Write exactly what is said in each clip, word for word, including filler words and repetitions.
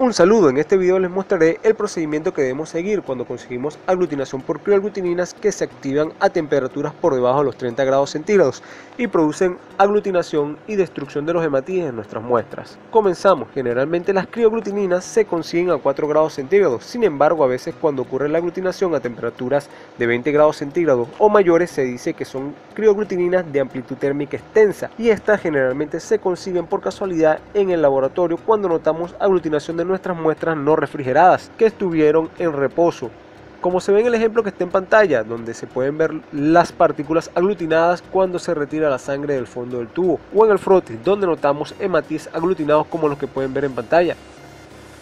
Un saludo, en este video les mostraré el procedimiento que debemos seguir cuando conseguimos aglutinación por crioaglutininas que se activan a temperaturas por debajo de los treinta grados centígrados y producen aglutinación y destrucción de los hematíes en nuestras muestras. Comenzamos. Generalmente las crioaglutininas se consiguen a cuatro grados centígrados, sin embargo a veces cuando ocurre la aglutinación a temperaturas de veinte grados centígrados o mayores se dice que son crioaglutininas de amplitud térmica extensa, y estas generalmente se consiguen por casualidad en el laboratorio cuando notamos aglutinación de nuestras muestras no refrigeradas que estuvieron en reposo, como se ve en el ejemplo que está en pantalla, donde se pueden ver las partículas aglutinadas cuando se retira la sangre del fondo del tubo, o en el frotis, donde notamos hematíes aglutinados como los que pueden ver en pantalla.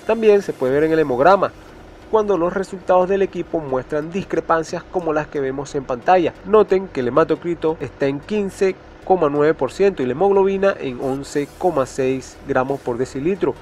También se puede ver en el hemograma cuando los resultados del equipo muestran discrepancias como las que vemos en pantalla. Noten que el hematocrito está en quince coma nueve por ciento y la hemoglobina en once coma seis gramos por decilitro,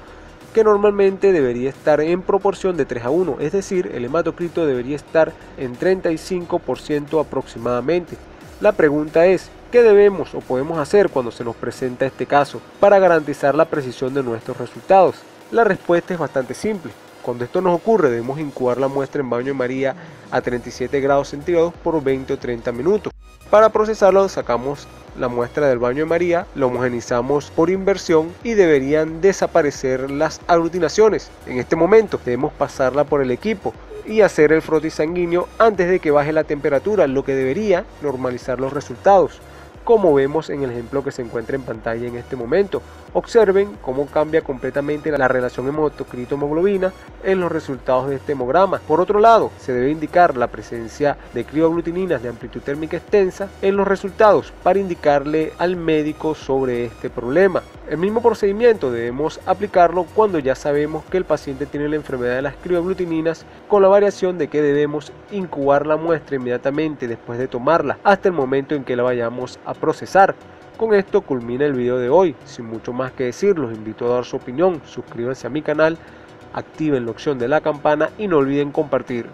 que normalmente debería estar en proporción de tres a uno, es decir, el hematocrito debería estar en treinta y cinco por ciento aproximadamente. La pregunta es, ¿qué debemos o podemos hacer cuando se nos presenta este caso para garantizar la precisión de nuestros resultados? La respuesta es bastante simple. Cuando esto nos ocurre debemos incubar la muestra en baño de María a treinta y siete grados centígrados por veinte o treinta minutos. Para procesarlo sacamos la muestra del baño de María, la homogenizamos por inversión y deberían desaparecer las aglutinaciones. En este momento debemos pasarla por el equipo y hacer el frotis sanguíneo antes de que baje la temperatura, lo que debería normalizar los resultados, como vemos en el ejemplo que se encuentra en pantalla en este momento. Observen cómo cambia completamente la relación hematocrito-hemoglobina en los resultados de este hemograma. Por otro lado, se debe indicar la presencia de crioaglutininas de amplitud térmica extensa en los resultados para indicarle al médico sobre este problema. El mismo procedimiento debemos aplicarlo cuando ya sabemos que el paciente tiene la enfermedad de las crioaglutininas, con la variación de que debemos incubar la muestra inmediatamente después de tomarla hasta el momento en que la vayamos a procesar. Con esto culmina el video de hoy. Sin mucho más que decir, los invito a dar su opinión, suscríbanse a mi canal, activen la opción de la campana y no olviden compartir.